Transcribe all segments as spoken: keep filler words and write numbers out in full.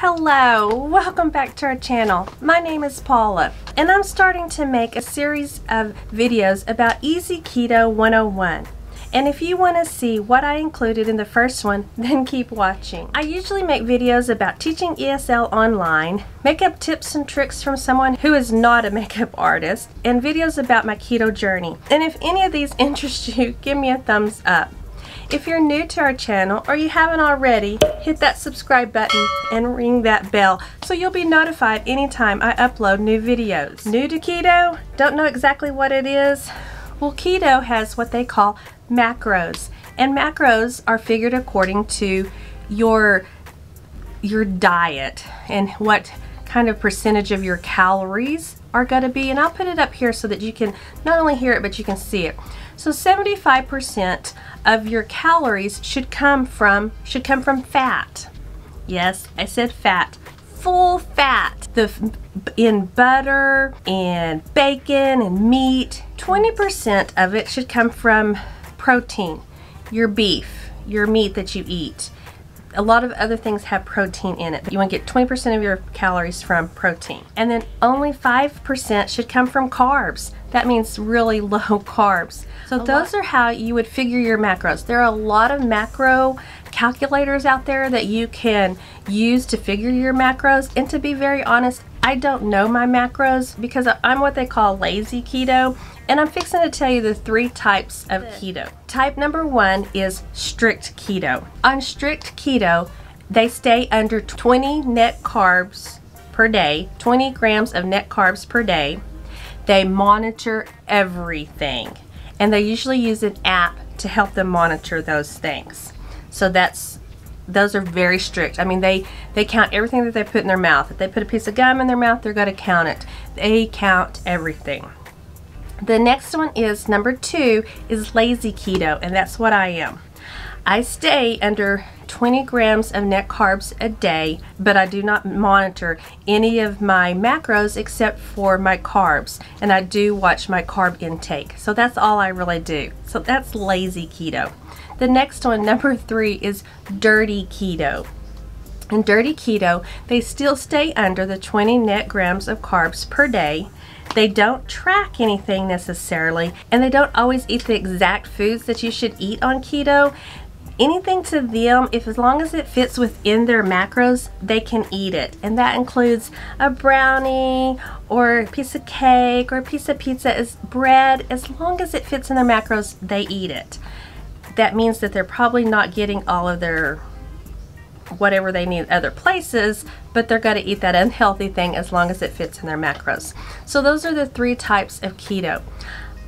Hello, welcome back to our channel. My name is Paula and I'm starting to make a series of videos about Easy Keto one oh one. And if you want to see what I included in the first one, then keep watching. I usually make videos about teaching E S L online, makeup tips and tricks from someone who is not a makeup artist, and videos about my keto journey. And if any of these interest you, give me a thumbs up. If you're new to our channel or you haven't already, hit that subscribe button and ring that bell so you'll be notified anytime I upload new videos. New to keto? Don't know exactly what it is? Well, keto has what they call macros, and macros are figured according to your your diet and what kind of percentage of your calories are going to be. And I'll put it up here so that you can not only hear it but you can see it. So seventy-five percent of your calories should come from should come from fat. Yes, I said fat. Full fat. The in butter and bacon and meat. twenty percent of it should come from protein. Your beef, your meat that you eat. A lot of other things have protein in it, but you want to get twenty percent of your calories from protein. And then only five percent should come from carbs. That means really low carbs. So those are how you would figure your macros. There are a lot of macro calculators out there that you can use to figure your macros. And to be very honest, I don't know my macros because I'm what they call lazy keto. And I'm fixing to tell you the three types of keto. Type number one is strict keto. On strict keto, they stay under twenty net carbs per day, twenty grams of net carbs per day. They monitor everything. And they usually use an app to help them monitor those things. So that's, those are very strict. I mean, they, they count everything that they put in their mouth. If they put a piece of gum in their mouth, they're gonna count it. They count everything. The next one is number two is lazy keto, and that's what I am. I stay under twenty grams of net carbs a day, but I do not monitor any of my macros except for my carbs, and I do watch my carb intake. So that's all I really do. So that's lazy keto. The next one, number three, is dirty keto. In dirty keto, they still stay under the twenty net grams of carbs per day. They don't track anything necessarily, and they don't always eat the exact foods that you should eat on keto. Anything to them, if as long as it fits within their macros, they can eat it. And that includes a brownie or a piece of cake or a piece of pizza as bread. As long as it fits in their macros, they eat it. That means that they're probably not getting all of their whatever they need other places, but they're going to eat that unhealthy thing as long as it fits in their macros. So those are the three types of keto.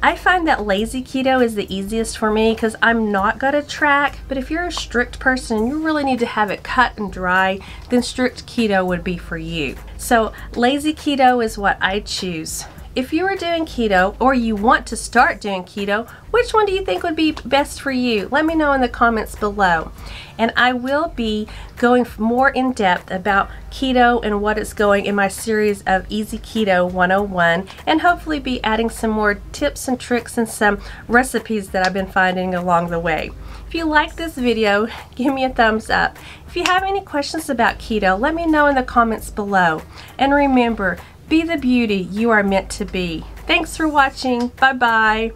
I find that lazy keto is the easiest for me because I'm not going to track, but if you're a strict person and you really need to have it cut and dry, then strict keto would be for you. So lazy keto is what I choose. If you are doing keto or you want to start doing keto, which one do you think would be best for you? Let me know in the comments below. And I will be going more in depth about keto and what it's going in my series of Easy Keto one oh one, and hopefully be adding some more tips and tricks and some recipes that I've been finding along the way. If you like this video, give me a thumbs up. If you have any questions about keto, let me know in the comments below. And remember, be the beauty you are meant to be. Thanks for watching. Bye-bye.